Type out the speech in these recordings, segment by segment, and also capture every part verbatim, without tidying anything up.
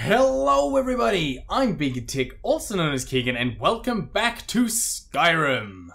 Hello everybody, I'm Big Tick, also known as Keegan, and welcome back to Skyrim!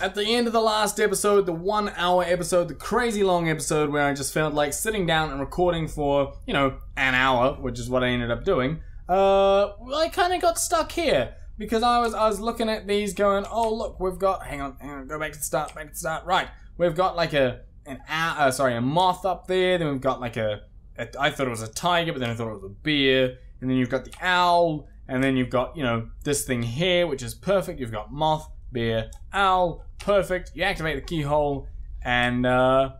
At the end of the last episode, the one hour episode, the crazy long episode where I just felt like sitting down and recording for, you know, an hour, which is what I ended up doing, uh, I kinda got stuck here. Because I was I was looking at these going, oh look, we've got, hang on, hang on, go back to the start, back to the start, right. We've got like a an uh, sorry, a moth up there. Then we've got like a, a, I thought it was a tiger, but then I thought it was a bear. And then you've got the owl, and then you've got, you know, this thing here, which is perfect. You've got moth, bear, owl, perfect. You activate the keyhole, and uh,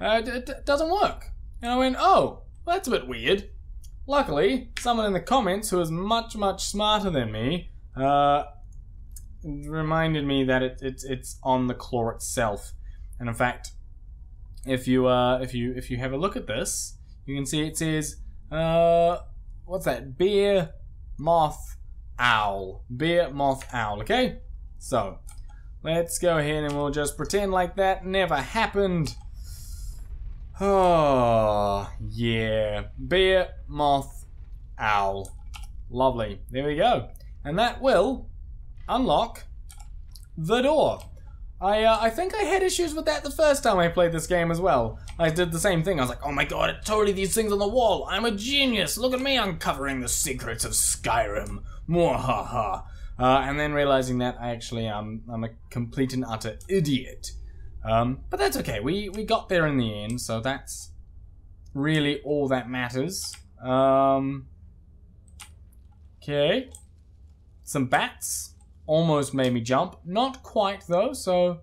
uh, it, it doesn't work. And I went, oh, well, that's a bit weird. Luckily, someone in the comments who is much much smarter than me uh, reminded me that it, it it's on the claw itself. And in fact, if you uh, if you if you have a look at this, you can see it says uh, what's that? Bear, moth, owl. Bear, moth, owl. Okay, so let's go ahead and we'll just pretend like that never happened. Oh yeah, bear, moth, owl. Lovely. There we go. And that will unlock the door. I, uh, I think I had issues with that the first time I played this game as well. I did the same thing. I was like, oh my god, it's totally these things on the wall. I'm a genius. Look at me uncovering the secrets of Skyrim. Mwahaha. Uh, and then realizing that I actually am, I'm a complete and utter idiot. Um, but that's okay. We, we got there in the end, so that's really all that matters. Um, okay. Some bats. Almost made me jump. Not quite though, so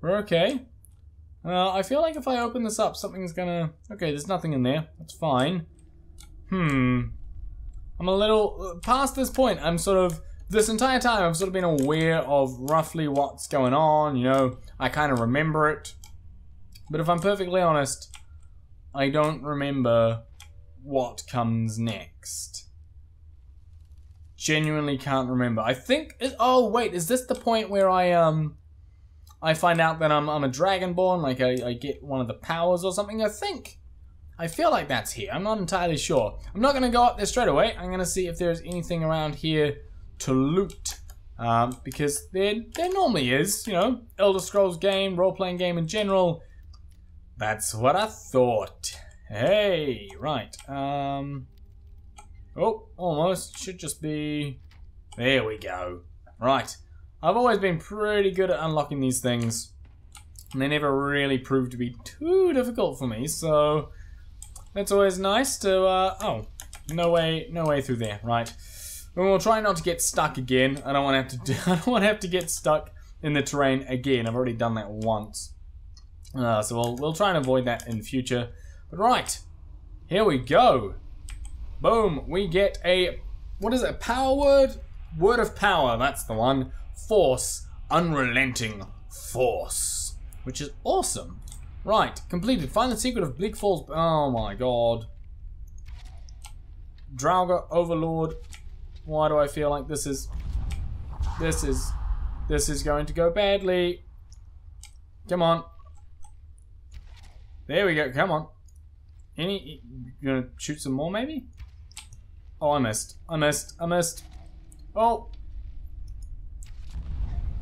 we're okay. Uh, I feel like if I open this up, something's gonna... Okay, there's nothing in there. That's fine. Hmm. I'm a little... Past this point, I'm sort of... This entire time, I've sort of been aware of roughly what's going on, you know. I kind of remember it. But if I'm perfectly honest, I don't remember what comes next. Genuinely can't remember. I think it, oh wait, is this the point where I um I find out that I'm, I'm a Dragonborn, like I, I get one of the powers or something? I think I feel like that's here. I'm not entirely sure. I'm not gonna go up there straight away. I'm gonna see if there's anything around here to loot, um, because there there normally is, you know. Elder Scrolls game, role-playing game in general. That's what I thought. Hey, right. um Oh, almost. Should just be... There we go. Right. I've always been pretty good at unlocking these things. And they never really proved to be too difficult for me, so... That's always nice to, uh... Oh. No way, no way through there. Right. And we'll try not to get stuck again. I don't want to have to do... I don't want to have to get stuck in the terrain again. I've already done that once. Uh, so we'll, we'll try and avoid that in future. But right. Here we go. Boom, we get a, what is it, a power word? Word of power, that's the one. Force, unrelenting force, which is awesome. Right, completed, find the secret of Bleak Falls, oh my god. Draugr, Overlord, why do I feel like this is, this is, this is going to go badly. Come on. There we go, come on. Any, you gonna shoot some more maybe? Oh, I missed. I missed. I missed. Oh.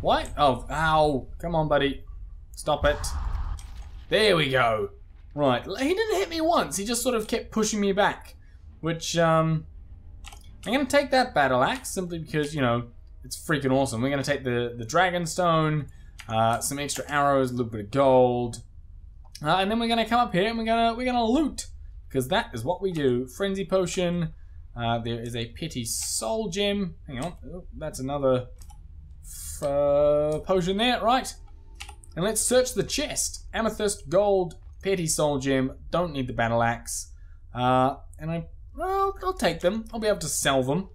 What? Oh, ow. Come on, buddy. Stop it. There we go. Right. He didn't hit me once. He just sort of kept pushing me back. Which, um... I'm gonna take that battle axe simply because, you know, it's freaking awesome. We're gonna take the, the Dragonstone, uh, some extra arrows, a little bit of gold. Uh, and then we're gonna come up here and we're gonna, we're gonna loot. Because that is what we do. Frenzy potion. Uh, there is a Petty Soul Gem. Hang on. Oh, that's another uh, potion there. Right. And let's search the chest. Amethyst, gold, Petty Soul Gem. Don't need the battle axe. Uh, and I... Well, I'll take them. I'll be able to sell them.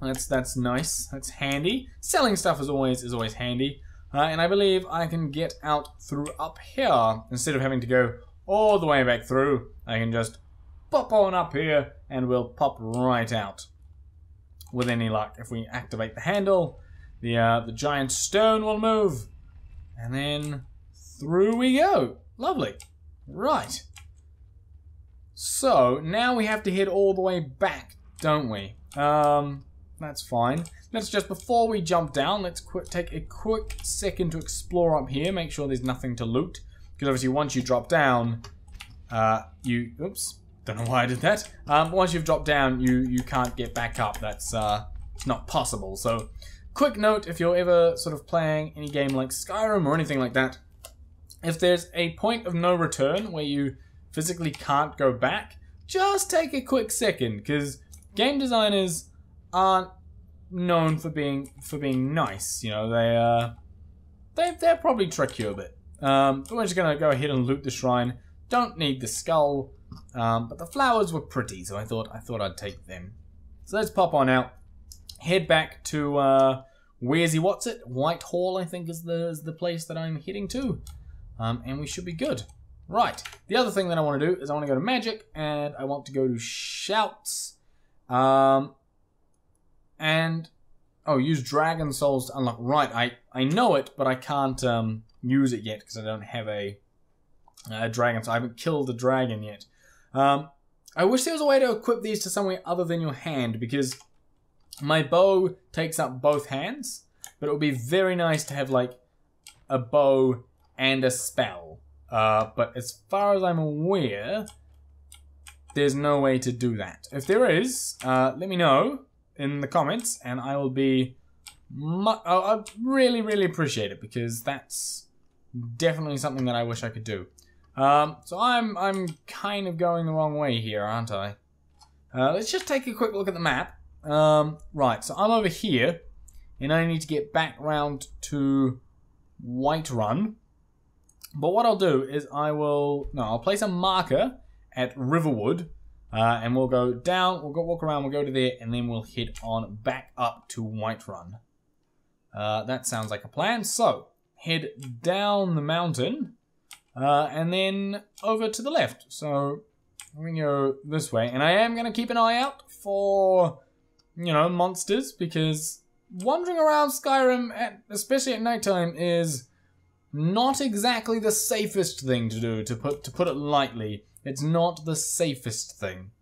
That's that's nice. That's handy. Selling stuff is always is always handy. Uh, and I believe I can get out through up here. Instead of having to go all the way back through, I can just pop on up here and we'll pop right out. With any luck, if we activate the handle, the uh, the giant stone will move. And then Through we go. Lovely. Right. So, now we have to head all the way back, don't we? Um, that's fine. Let's just, before we jump down, let's quick, take a quick second to explore up here. Make sure there's nothing to loot. Because obviously once you drop down, uh, you... Oops. Don't know why I did that. Um, once you've dropped down, you, you can't get back up. That's uh, it's not possible. So, quick note, if you're ever sort of playing any game like Skyrim or anything like that, if there's a point of no return where you physically can't go back, just take a quick second, because game designers aren't known for being for being nice. You know, they uh, they they'll probably trick you a bit. Um, but we're just gonna go ahead and loot the shrine. Don't need the skull, um, but the flowers were pretty, so I thought I thought I'd take them. So let's pop on out, head back to uh, where's he? What's it? Whitehall, I think, is the is the place that I'm heading to, um, and we should be good. Right, the other thing that I want to do is I want to go to magic, and I want to go to shouts, um, and, oh, use dragon souls to unlock. Right, I, I know it, but I can't um, use it yet, because I don't have a, a dragon, so I haven't killed a dragon yet. Um, I wish there was a way to equip these to somewhere other than your hand, because my bow takes up both hands, but it would be very nice to have, like, a bow and a spell. Uh, but as far as I'm aware, there's no way to do that. If there is, uh, let me know in the comments, and I will be... Mu I really, really appreciate it, because that's definitely something that I wish I could do. Um, so I'm I'm kind of going the wrong way here, aren't I? Uh, let's just take a quick look at the map. Um, right, so I'm over here, and I need to get back round to Whiterun. But what I'll do is I will, no, I'll place a marker at Riverwood, uh, and we'll go down, we'll go walk around, we'll go to there, and then we'll head on back up to Whiterun. Uh, that sounds like a plan. So, head down the mountain, uh, and then over to the left. So, we can go this way, and I am going to keep an eye out for, you know, monsters, because wandering around Skyrim, at, especially at nighttime, is... not exactly the safest thing to do, to put to put it lightly. It's not the safest thing.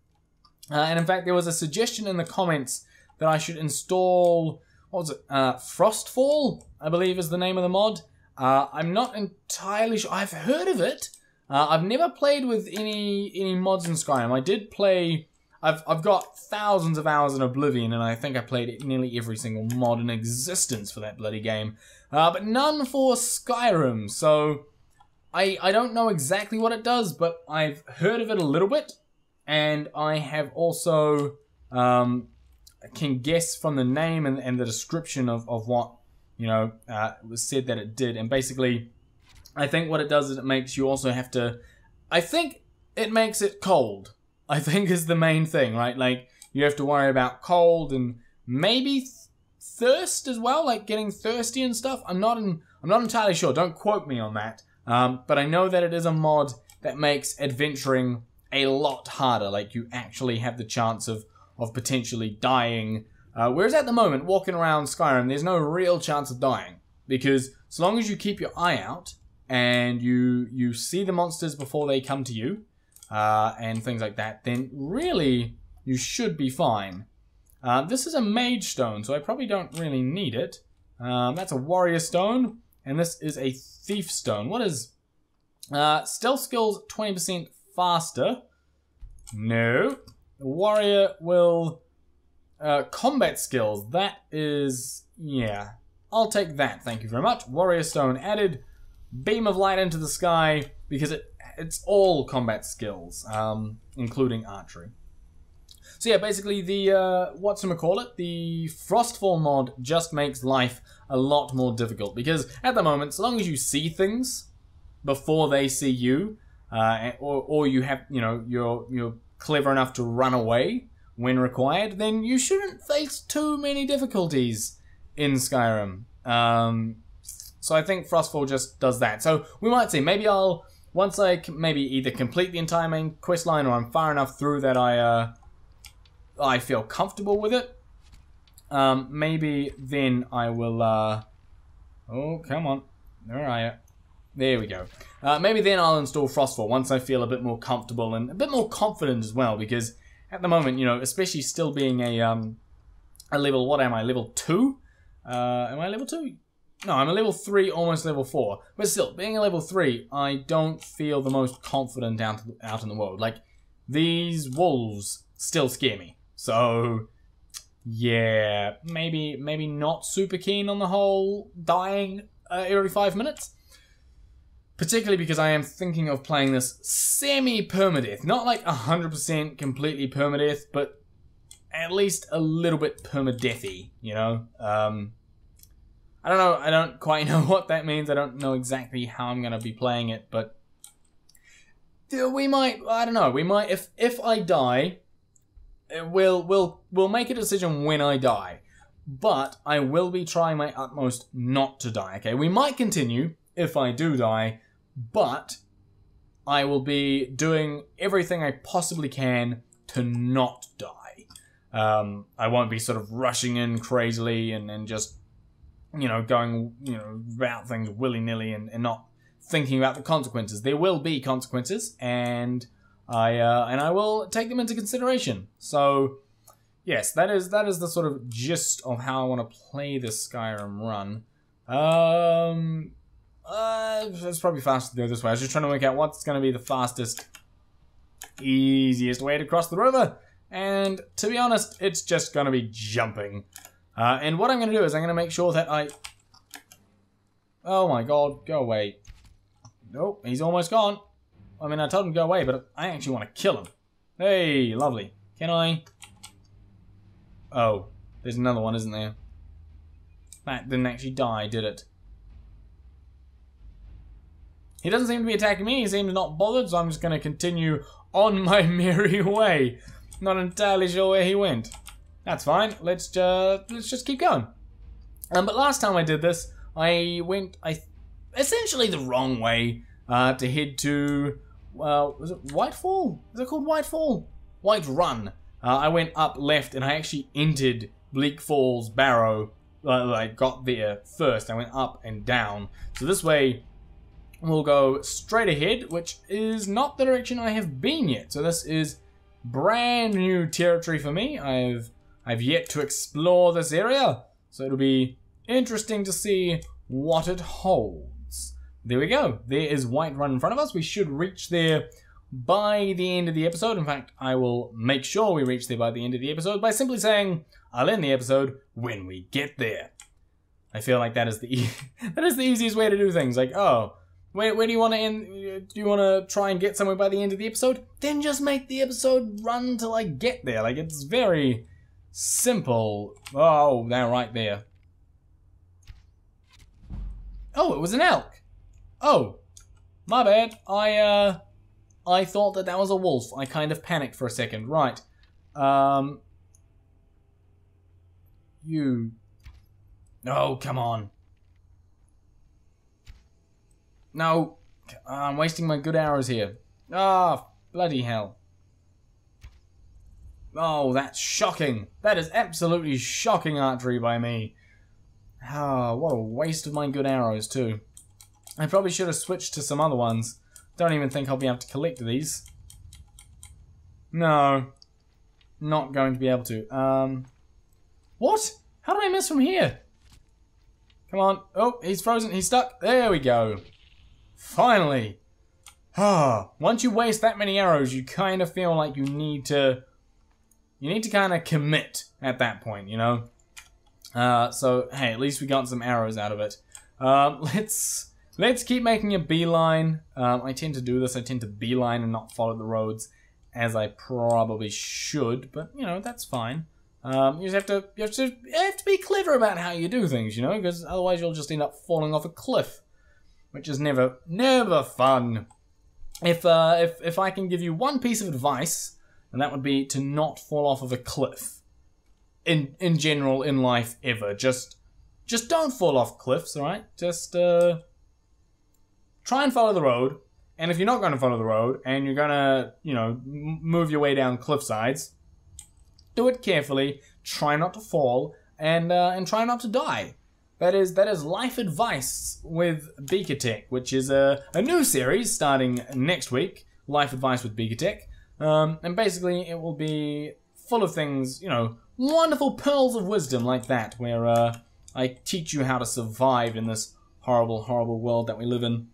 Uh, and in fact, there was a suggestion in the comments that I should install, what was it, uh, Frostfall, I believe is the name of the mod. Uh, I'm not entirely sure. I've heard of it. Uh, I've never played with any any mods in Skyrim. I did play, I've, I've got thousands of hours in Oblivion, and I think I played nearly every single mod in existence for that bloody game. Uh, but none for Skyrim, so I, I don't know exactly what it does, but I've heard of it a little bit, and I have also, um, can guess from the name and, and the description of, of what, you know, uh, was said that it did. And basically, I think what it does is it makes you also have to, I think it makes it cold, I think is the main thing, right? Like, you have to worry about cold and maybe... Th thirst as well, like getting thirsty and stuff. I'm not in, I'm not entirely sure, don't quote me on that, um, but I know that it is a mod that makes adventuring a lot harder, like you actually have the chance of, of potentially dying, uh, whereas at the moment, walking around Skyrim, there's no real chance of dying, because so long as you keep your eye out, and you, you see the monsters before they come to you, uh, and things like that, then really, you should be fine. Uh, this is a mage stone, so I probably don't really need it. Um, that's a warrior stone, and this is a thief stone. What is... Uh, stealth skills twenty percent faster. No. The warrior will... Uh, combat skills, that is... yeah. I'll take that, thank you very much. Warrior stone added. Beam of light into the sky, because it it's all combat skills, um, including archery. So yeah, basically the, uh, whatchamacallit, the Frostfall mod just makes life a lot more difficult, because at the moment, so long as you see things before they see you, uh, or, or you have, you know, you're, you're clever enough to run away when required, then you shouldn't face too many difficulties in Skyrim. Um, so I think Frostfall just does that. So we might see, maybe I'll, once I c maybe either complete the entire main quest line, or I'm far enough through that I, uh, I feel comfortable with it, um, maybe then I will, uh, oh, come on, where are you? There we go. Uh, maybe then I'll install Frostfall once I feel a bit more comfortable and a bit more confident as well, because at the moment, you know, especially still being a um, a level, what am I, level two? Uh, am I level two? No, I'm a level three, almost level four. But still, being a level three, I don't feel the most confident out, out in the world. Like, these wolves still scare me. So, yeah, maybe maybe not super keen on the whole dying uh, every five minutes. Particularly because I am thinking of playing this semi-permadeath. Not like one hundred percent completely permadeath, but at least a little bit permadeathy, you know? Um, I don't know. I don't quite know what that means. I don't know exactly how I'm going to be playing it, but we might, I don't know, we might, if if I die, we'll, we'll, we'll make a decision when I die. But I will be trying my utmost not to die, okay? We might continue if I do die, but I will be doing everything I possibly can to not die. Um, I won't be sort of rushing in crazily and, and just, you know, going, you know, about things willy-nilly and, and not thinking about the consequences. There will be consequences, and I uh, and I will take them into consideration. So, yes, that is that is the sort of gist of how I want to play this Skyrim run. Um, uh, it's probably faster to go this way. I was just trying to work out what's going to be the fastest, easiest way to cross the river. And to be honest, it's just going to be jumping. Uh, and what I'm going to do is I'm going to make sure that I... Oh my god, go away. Nope, he's almost gone. I mean, I told him to go away, but I actually want to kill him. Hey, lovely. Can I... Oh, there's another one, isn't there? That didn't actually die, did it? He doesn't seem to be attacking me. He seems not bothered, so I'm just going to continue on my merry way. Not entirely sure where he went. That's fine. Let's just let's just keep going. Um, but last time I did this, I went I essentially the wrong way uh, to head to. Well, uh, was it Whitefall? Is it called Whitefall? Whiterun. Uh, I went up left, and I actually entered Bleak Falls Barrow. Uh, I got there first. I went up and down. So this way, we'll go straight ahead, which is not the direction I have been yet. So this is brand new territory for me. I've I've yet to explore this area, so it'll be interesting to see what it holds. There we go. There is Whiterun in front of us. We should reach there by the end of the episode. In fact, I will make sure we reach there by the end of the episode by simply saying, I'll end the episode when we get there. I feel like that is the e that is the easiest way to do things. Like, oh, where, where do you want to end? Do you want to try and get somewhere by the end of the episode? Then just make the episode run till I get there. Like, it's very... simple. Oh, they're right there. Oh, it was an elk. Oh, my bad. I, uh, I thought that that was a wolf. I kind of panicked for a second. Right. Um. You. No, come on. No. I'm wasting my good hours here. Ah, bloody hell. Oh, that's shocking. That is absolutely shocking archery by me. Ah, what a waste of my good arrows, too. I probably should have switched to some other ones. Don't even think I'll be able to collect these. No. Not going to be able to. Um, what? How did I miss from here? Come on. Oh, he's frozen. He's stuck. There we go. Finally. Ah, once you waste that many arrows, you kind of feel like you need to... You need to kind of commit at that point, you know? Uh, so, hey, at least we got some arrows out of it. Um, let's let's keep making a beeline. Um, I tend to do this. I tend to beeline and not follow the roads as I probably should. But, you know, that's fine. Um, you just have to, you have to, you have to be clever about how you do things, you know? Because otherwise you'll just end up falling off a cliff. Which is never, never fun. If, uh, if, if I can give you one piece of advice... And that would be to not fall off of a cliff. In in general, in life, ever. Just just don't fall off cliffs, alright? Just uh, try and follow the road. And if you're not going to follow the road, and you're going to, you know, move your way down cliff sides, do it carefully. Try not to fall. And, uh, and try not to die. That is that is life advice with BeakerTeck, which is a, a new series starting next week. Life advice with BeakerTeck, um, and basically it will be full of things, you know, wonderful pearls of wisdom like that, where uh, I teach you how to survive in this horrible, horrible world that we live in.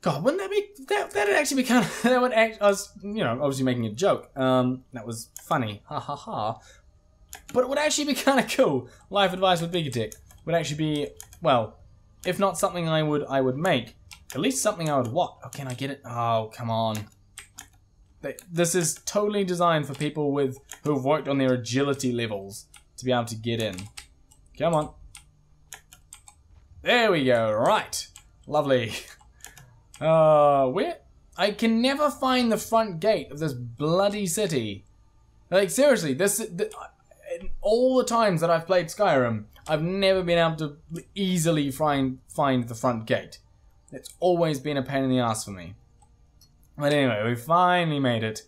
God, wouldn't that be that? That would actually be kind of that would act. I was, you know, obviously making a joke. Um, that was funny. Ha ha ha. But it would actually be kind of cool. Life advice with BeakerTeck would actually be, well, if not something I would I would make, at least something I would watch. Oh, can I get it? Oh, come on. This is totally designed for people with who have worked on their agility levels to be able to get in. Come on. There we go. Right. Lovely. Uh, where? I can never find the front gate of this bloody city. Like, seriously, this... this all the times that I've played Skyrim, I've never been able to easily find find the front gate. It's always been a pain in the ass for me. But anyway, we finally made it.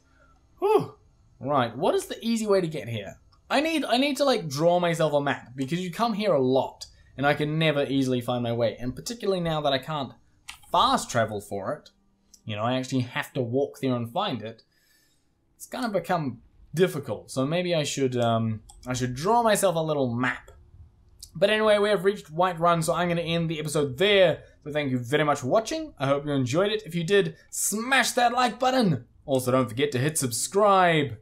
Whew. Right, what is the easy way to get here? I need I need to like draw myself a map, because you come here a lot and I can never easily find my way, and particularly now that I can't fast travel for it, you know, I actually have to walk there and find it. It's gonna become difficult, so maybe I should um, I should draw myself a little map. But anyway, we have reached Whiterun, so I'm going to end the episode there. So thank you very much for watching. I hope you enjoyed it. If you did, smash that like button. Also, don't forget to hit subscribe,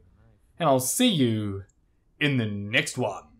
and I'll see you in the next one.